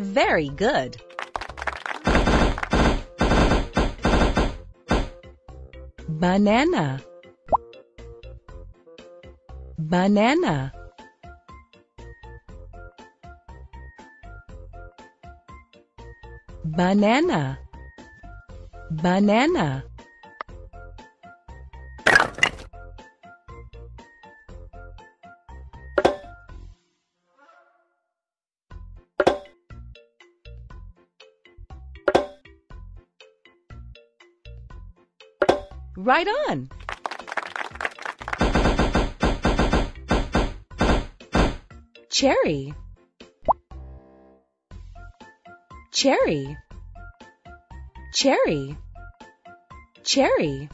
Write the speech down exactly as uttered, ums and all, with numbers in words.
Very good. Banana, banana. Banana, banana. Right on. Cherry, cherry, cherry, cherry.